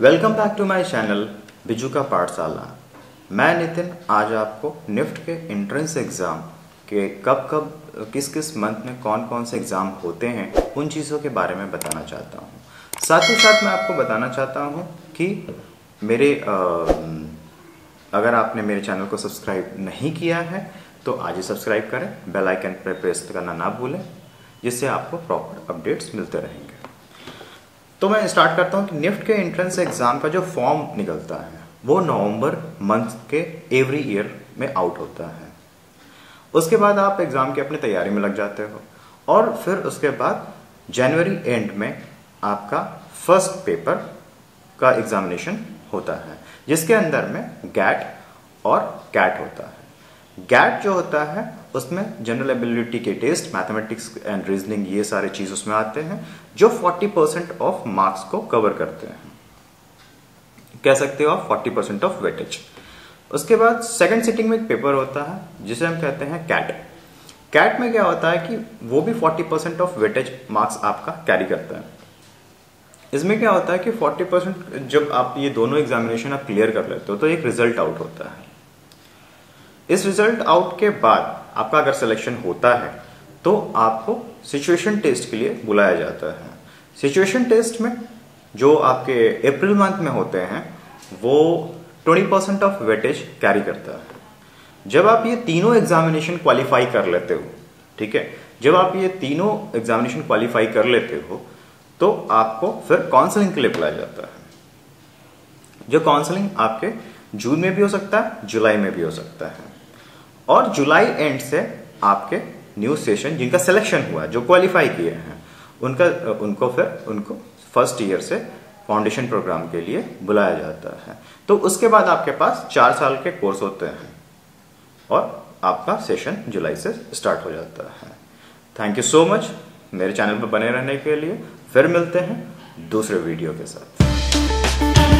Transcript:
Welcome back to my channel Bijuka Pathshala. मैं नितिन आज आपको निफ्ट के एंट्रेंस एग्ज़ाम के कब कब किस किस मंथ में कौन कौन से एग्ज़ाम होते हैं उन चीज़ों के बारे में बताना चाहता हूँ। साथ ही साथ मैं आपको बताना चाहता हूँ कि अगर आपने मेरे चैनल को सब्सक्राइब नहीं किया है तो आज ही सब्सक्राइब करें, बेल आइकन पर प्रेस करना ना भूलें, जिससे आपको प्रॉपर अपडेट्स मिलते रहेंगे। तो मैं स्टार्ट करता हूँ कि निफ्ट के एंट्रेंस एग्ज़ाम का जो फॉर्म निकलता है वो नवंबर मंथ के एवरी ईयर में आउट होता है। उसके बाद आप एग्ज़ाम की अपनी तैयारी में लग जाते हो और फिर उसके बाद जनवरी एंड में आपका फर्स्ट पेपर का एग्जामिनेशन होता है, जिसके अंदर में गैट और कैट होता है। गैट जो होता है उसमें जनरल एबिलिटी के टेस्ट, मैथमेटिक्स एंड रीजनिंग, ये सारे चीज उसमें आते हैं जो 40% ऑफ मार्क्स को कवर करते हैं, कह सकते हो आप 40% ऑफ वेटेज। उसके बाद सेकंड सिटिंग में एक पेपर होता है जिसे हम कहते हैं कैट। कैट में क्या होता है कि वो भी 40% ऑफ वेटेज मार्क्स आपका कैरी करता है। इसमें क्या होता है कि 40% जब आप ये दोनों एग्जामिनेशन आप क्लियर कर लेते हो तो एक रिजल्ट आउट होता है। इस रिजल्ट आउट के बाद आपका अगर सिलेक्शन होता है तो आपको सिचुएशन टेस्ट के लिए बुलाया जाता है। सिचुएशन टेस्ट में जो आपके अप्रैल मंथ में होते हैं वो 20% ऑफ वेटेज कैरी करता है। जब आप ये तीनों एग्जामिनेशन क्वालिफाई कर लेते हो, ठीक है, जब आप ये तीनों एग्जामिनेशन क्वालिफाई कर लेते हो तो आपको फिर काउंसलिंग के लिए बुलाया जाता है। जो काउंसलिंग आपके जून में भी हो सकता है, जुलाई में भी हो सकता है, और जुलाई एंड से आपके न्यू सेशन जिनका सिलेक्शन हुआ, जो क्वालिफाई किए हैं, उनको फर्स्ट ईयर से फाउंडेशन प्रोग्राम के लिए बुलाया जाता है। तो उसके बाद आपके पास 4 साल के कोर्स होते हैं और आपका सेशन जुलाई से स्टार्ट हो जाता है। थैंक यू सो मच मेरे चैनल पर बने रहने के लिए। फिर मिलते हैं दूसरे वीडियो के साथ।